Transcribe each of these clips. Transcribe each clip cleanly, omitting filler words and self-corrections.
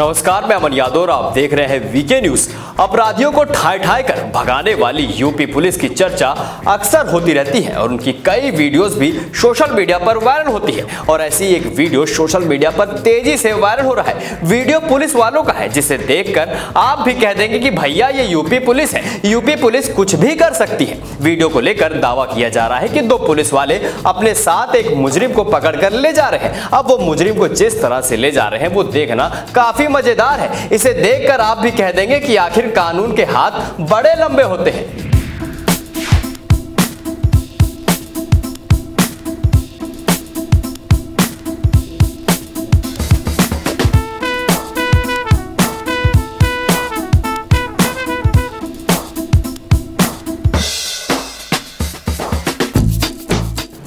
नमस्कार, मैं अमन यादव और आप देख रहे हैं वीके न्यूज। अपराधियों को ठाए ठाए कर भगाने वाली यूपी पुलिस की चर्चा अक्सर होती रहती है और उनकी कई वीडियोस भी सोशल मीडिया पर वायरल होती है। और ऐसी एक वीडियो सोशल मीडिया पर तेजी से वायरल हो रहा है। वीडियो पुलिस वालों का है, जिसे देखकर आप भी कह देंगे कि भैया ये यूपी पुलिस है, यूपी पुलिस कुछ भी कर सकती है। वीडियो को लेकर दावा किया जा रहा है कि दो पुलिस वाले अपने साथ एक मुजरिम को पकड़कर ले जा रहे हैं। अब वो मुजरिम को जिस तरह से ले जा रहे हैं वो देखना काफी मजेदार है। इसे देखकर आप भी कह देंगे कि आखिर कानून के हाथ बड़े लंबे होते हैं।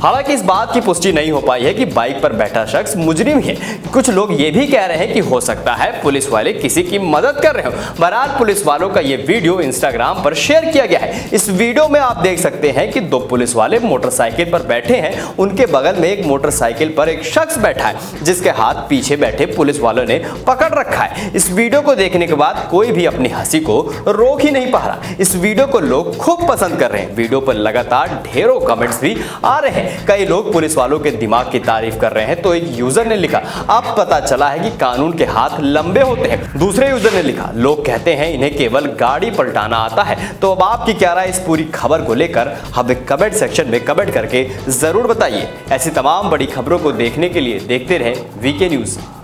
हालांकि इस बात की पुष्टि नहीं हो पाई है कि बाइक पर बैठा शख्स मुजरिम है। कुछ लोग ये भी कह रहे हैं कि हो सकता है पुलिस वाले किसी की मदद कर रहे हो। बहरहाल पुलिस वालों का ये वीडियो इंस्टाग्राम पर शेयर किया गया है। इस वीडियो में आप देख सकते हैं कि दो पुलिस वाले मोटरसाइकिल पर बैठे हैं, उनके बगल में एक मोटरसाइकिल पर एक शख्स बैठा है जिसके हाथ पीछे बैठे पुलिस वालों ने पकड़ रखा है। इस वीडियो को देखने के बाद कोई भी अपनी हंसी को रोक ही नहीं पा रहा। इस वीडियो को लोग खूब पसंद कर रहे हैं। वीडियो पर लगातार ढेरों कमेंट्स भी आ रहे हैं। कई लोग पुलिस वालों के दिमाग की तारीफ कर रहे हैं। तो एक यूजर ने लिखा, अब पता चला है कि कानून के हाथ लंबे होते हैं। दूसरे यूजर ने लिखा, लोग कहते हैं इन्हें केवल गाड़ी पलटाना आता है। तो अब आपकी क्या राय इस पूरी खबर को लेकर हमें कमेंट सेक्शन में कमेंट करके जरूर बताइए। ऐसी तमाम बड़ी खबरों को देखने के लिए देखते रहें वीके न्यूज।